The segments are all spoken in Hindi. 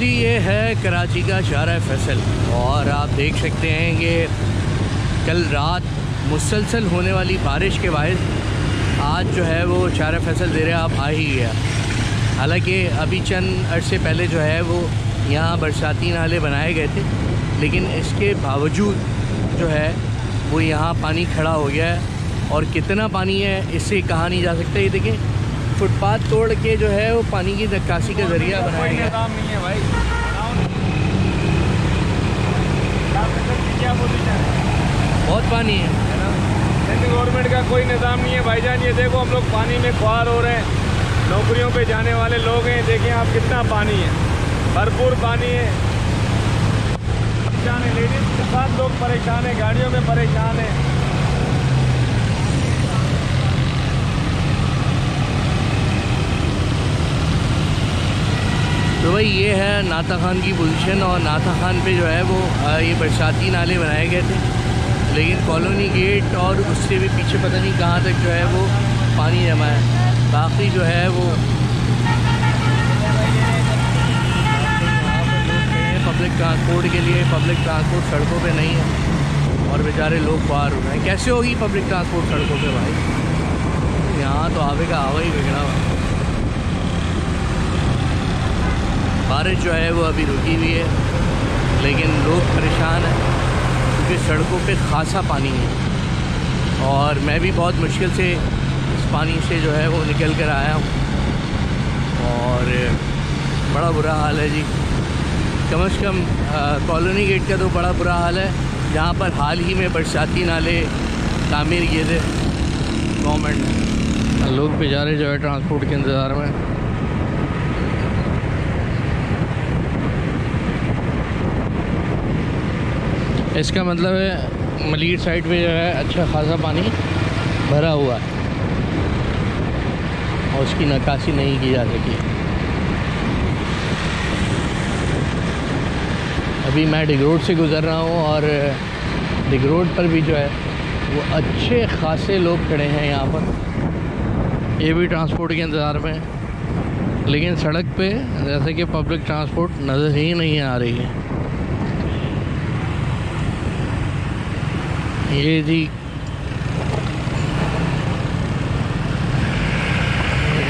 जी ये है कराची का शाहराह-ए-फैसल और आप देख सकते हैं कि कल रात मुसलसल होने वाली बारिश के बायस आज जो है वो शाहराह-ए-फैसल दरियाब आ ही गया। हालांकि अभी चंद अरसे पहले जो है वो यहाँ बरसाती नाले बनाए गए थे, लेकिन इसके बावजूद जो है वो यहाँ पानी खड़ा हो गया है और कितना पानी है इससे कहा नहीं जा सकता। ये देखें, फुटपाथ तोड़ के जो है वो पानी की निकासी का जरिया बनाया है। बहुत पानी है, गवर्नमेंट का कोई निज़ाम नहीं है भाईजान। ये देखो, हम लोग पानी में ख्वार हो रहे हैं, नौकरियों पे जाने वाले लोग हैं। देखिए आप, कितना पानी है, भरपूर पानी है। परेशान है लेडीज के साथ, लोग परेशान है, गाड़ियों में परेशान है। तो भाई ये है नाथा खान की पोजीशन और नाथा खान पे जो है वो ये बरसाती नाले बनाए गए थे, लेकिन कॉलोनी गेट और उससे भी पीछे पता नहीं कहाँ तक जो है वो पानी जमा है। बाकी जो है वो पब्लिक ट्रांसपोर्ट के लिए पब्लिक ट्रांसपोर्ट सड़कों पे नहीं है और बेचारे लोग बाहर हो रहे हैं। कैसे होगी पब्लिक ट्रांसपोर्ट सड़कों पे भाई? यहाँ तो आवे का आवा ही बिगड़ा हुआ। बारिश जो है वो अभी रुकी हुई है, लेकिन लोग परेशान हैं क्योंकि सड़कों पे खासा पानी है और मैं भी बहुत मुश्किल से इस पानी से जो है वो निकल कर आया हूँ और बड़ा बुरा हाल है जी। कम से कम कॉलोनी गेट का तो बड़ा बुरा हाल है, जहाँ पर हाल ही में बरसाती नाले तामीर किए थे गवर्नमेंट ने। लोग बेचारे जो है ट्रांसपोर्ट के इंतज़ार में। इसका मतलब है मलिर साइड पे जो है अच्छा खासा पानी भरा हुआ है और उसकी नक्काशी नहीं की जा सकी। अभी मैं डिगरोड से गुज़र रहा हूँ और डिगरोड पर भी जो है वो अच्छे खासे लोग खड़े हैं यहाँ पर, ये भी ट्रांसपोर्ट के इंतज़ार में हैं, लेकिन सड़क पे जैसे कि पब्लिक ट्रांसपोर्ट नज़र ही नहीं आ रही है। ये जी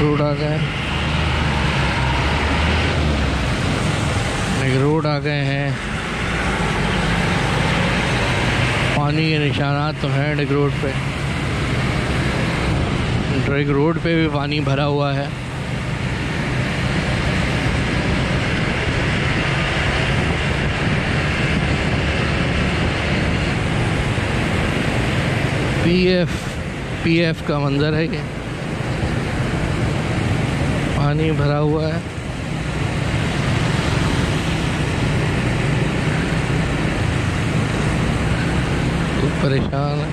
रोड आ गए, डिगरोड आ गए हैं। पानी के निशानात तो हैं डिगरोड पे, डिगरोड पे भी पानी भरा हुआ है। पीएफ का मंजर है ये, पानी भरा हुआ है। परेशान है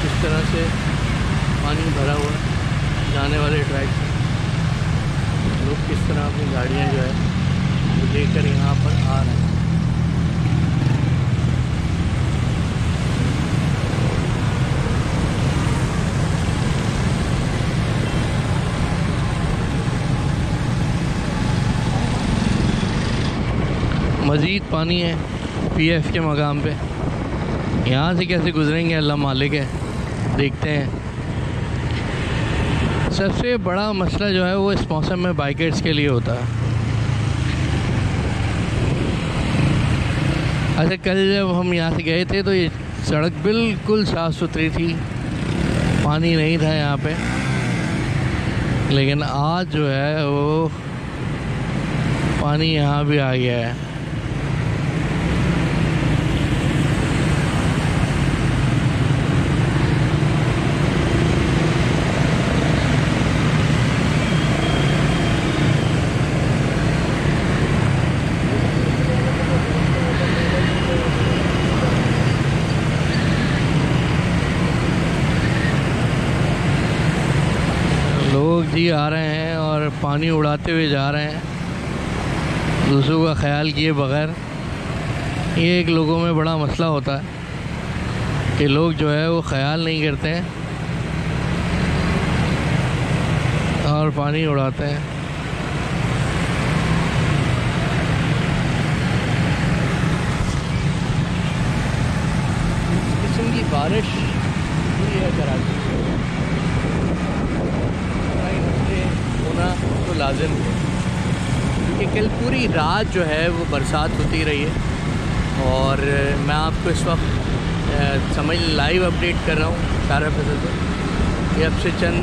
किस तरह से पानी भरा हुआ है, जाने वाले ट्रैक से लोग किस तरह अपनी गाड़ियाँ जो है वो लेकर यहाँ पर आ रहे हैं। मज़ीद पानी है पीएफ के मकाम पे, यहाँ से कैसे गुजरेंगे अल्लाह मालिक है, देखते हैं। सबसे बड़ा मसला जो है वो इस मौसम में बाइकर्स के लिए होता है। अच्छा, कल जब हम यहाँ से गए थे तो ये सड़क बिल्कुल साफ़ सुथरी थी, पानी नहीं था यहाँ पे, लेकिन आज जो है वो पानी यहाँ भी आ गया है। जी आ रहे हैं और पानी उड़ाते हुए जा रहे हैं, दूसरों का ख्याल किए बगैर। ये एक लोगों में बड़ा मसला होता है कि लोग जो है वो ख्याल नहीं करते हैं और पानी उड़ाते हैं। इस किस्म की बारिश हुई है कराची में, होना तो लाजिम है क्योंकि कल पूरी रात जो है वो बरसात होती रही है। और मैं आपको इस वक्त समझ लाइव अपडेट कर रहा हूँ शाहराह-ए-फैसल पर। ये अब से चंद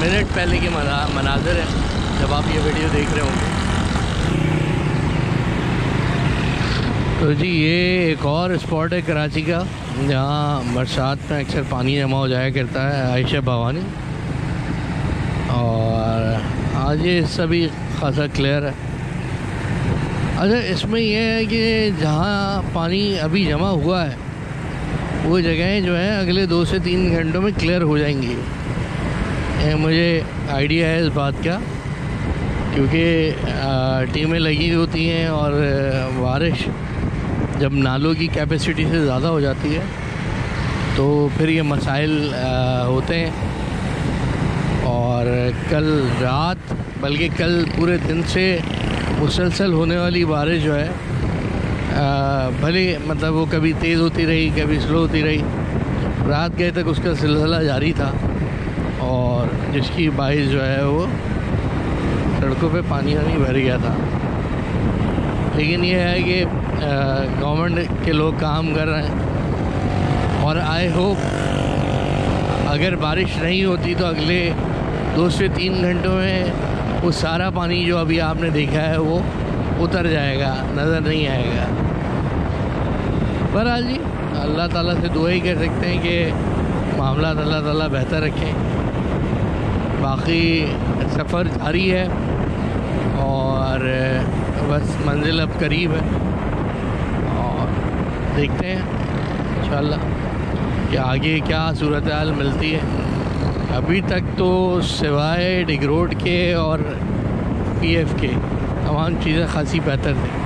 मिनट पहले के मनाज़र हैं जब आप ये वीडियो देख रहे होंगे। तो जी ये एक और स्पॉट है कराची का जहाँ बरसात में अक्सर पानी जमा हो जाया करता है, आयशे भवानी। और आज ये सभी खासा क्लियर है। अच्छा, इसमें यह है कि जहाँ पानी अभी जमा हुआ है वो जगहें जो हैं अगले 2 से 3 घंटों में क्लियर हो जाएंगी। मुझे आइडिया है इस बात का क्योंकि टीमें लगी होती हैं और बारिश जब नालों की कैपेसिटी से ज़्यादा हो जाती है तो फिर ये मसाइल होते हैं। और कल रात बल्कि कल पूरे दिन से मुसलसल होने वाली बारिश जो है भले मतलब वो कभी तेज़ होती रही कभी स्लो होती रही, रात गए तक उसका सिलसिला जारी था और जिसकी बारिश जो है वो सड़कों पे पानी भर गया था। लेकिन ये है कि गवर्नमेंट के लोग काम कर रहे हैं और आई होप अगर बारिश नहीं होती तो अगले 2 से 3 घंटों में वो सारा पानी जो अभी आपने देखा है वो उतर जाएगा, नज़र नहीं आएगा। पर आज जी अल्लाह ताला से दुआ ही कर सकते हैं कि मामला अल्लाह ताला बेहतर रखें। बाकी सफ़र जारी है और बस मंजिल अब करीब है और देखते हैं इंशाल्लाह कि आगे क्या सूरत हाल मिलती है। अभी तक तो सिवाय डिगरोड के और पीएफ के तमाम चीज़ें खासी बेहतर थी।